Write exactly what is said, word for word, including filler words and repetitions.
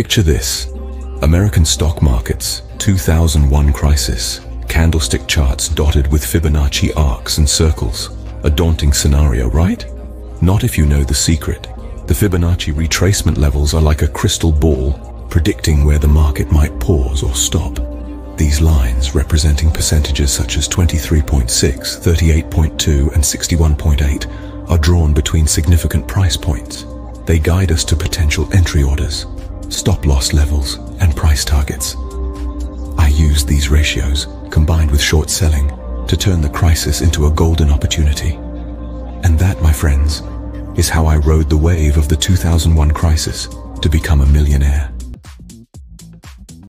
Picture this. American stock markets, two thousand one crisis, candlestick charts dotted with Fibonacci arcs and circles. A daunting scenario, right? Not if you know the secret. The Fibonacci retracement levels are like a crystal ball predicting where the market might pause or stop. These lines, representing percentages such as twenty-three point six, thirty-eight point two, and sixty-one point eight, are drawn between significant price points. They guide us to potential entry orders, stop-loss levels, and price targets. I used these ratios, combined with short selling, to turn the crisis into a golden opportunity. And that, my friends, is how I rode the wave of the two thousand one crisis to become a millionaire.